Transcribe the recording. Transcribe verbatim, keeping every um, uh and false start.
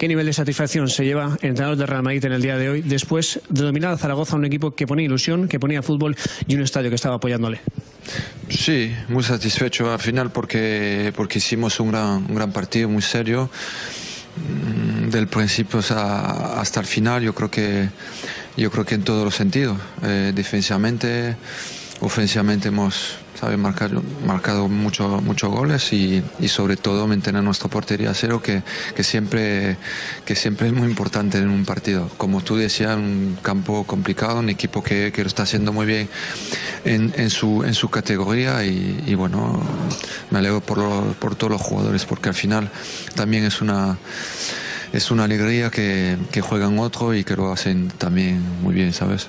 ¿Qué nivel de satisfacción se lleva el entrenador del Real Madrid en el día de hoy después de dominar a Zaragoza, un equipo que ponía ilusión, que ponía fútbol y un estadio que estaba apoyándole? Sí, muy satisfecho al final porque, porque hicimos un gran, un gran partido, muy serio, del principio hasta el final. Yo creo que, yo creo que en todos los sentidos, eh, defensivamente, ofensivamente hemos sabe, marcado, marcado muchos mucho goles y, y sobre todo mantener nuestra portería a cero, que, que, siempre, que siempre es muy importante en un partido. Como tú decías, un campo complicado, un equipo que, que lo está haciendo muy bien en, en, su, en su categoría y, y bueno, me alegro por, lo, por todos los jugadores, porque al final también es una, es una alegría que, que juegan otro y que lo hacen también muy bien, ¿sabes?